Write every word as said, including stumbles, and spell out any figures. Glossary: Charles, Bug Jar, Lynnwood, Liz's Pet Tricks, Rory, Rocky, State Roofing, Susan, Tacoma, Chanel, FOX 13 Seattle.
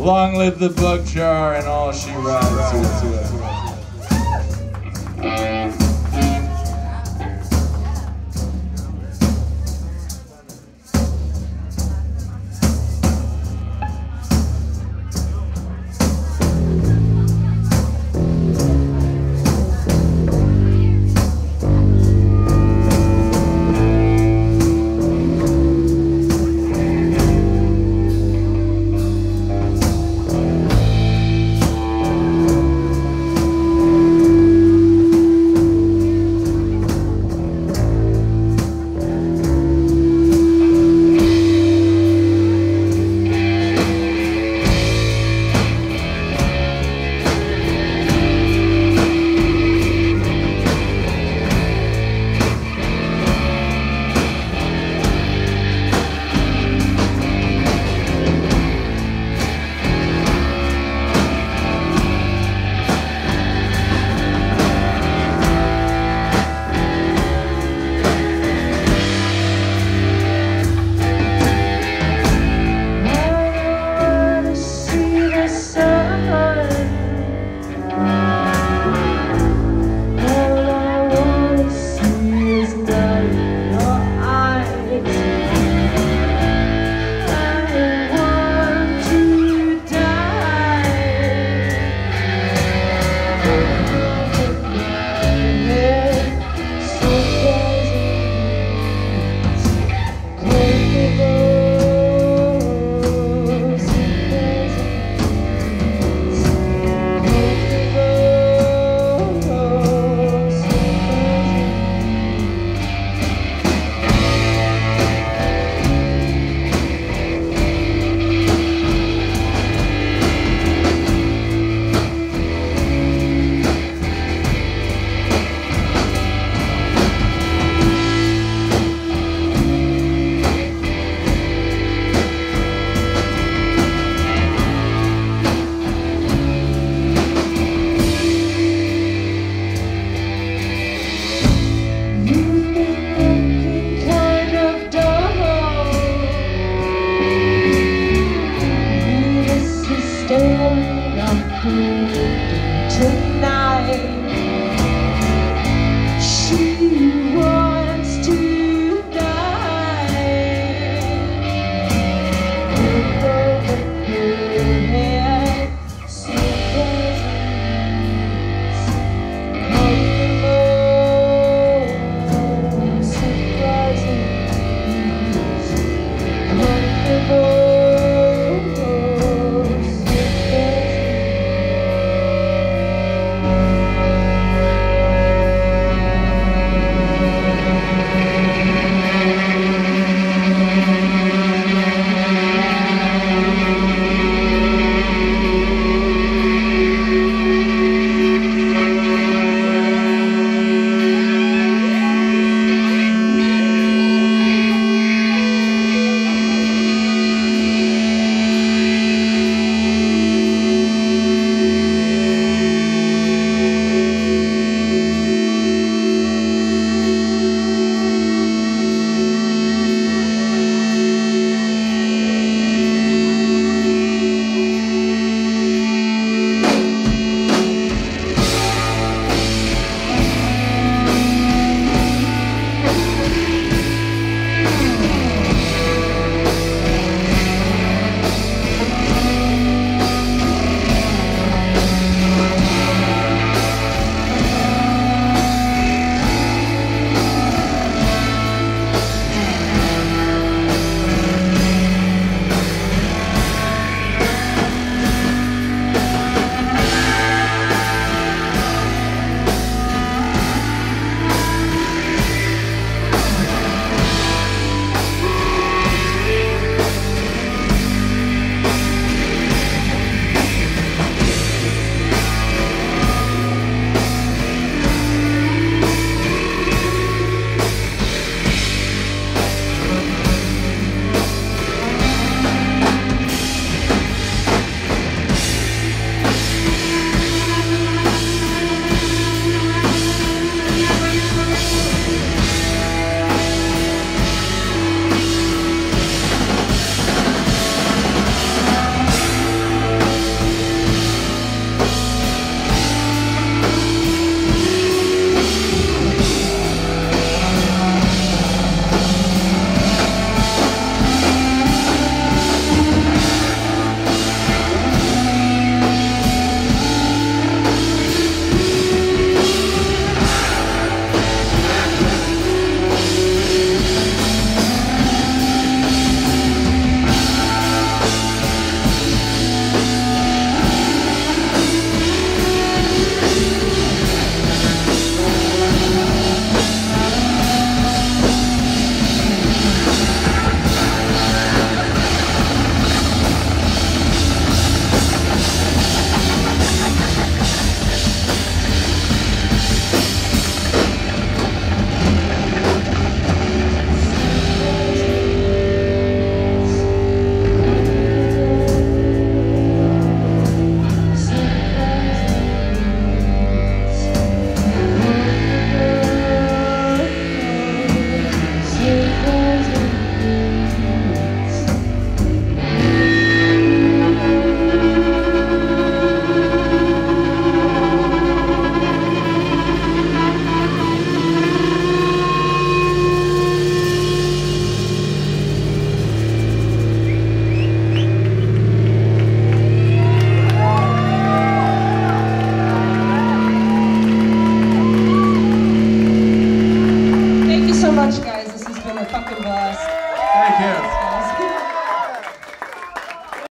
Long live the Bug Jar and all she rides to it.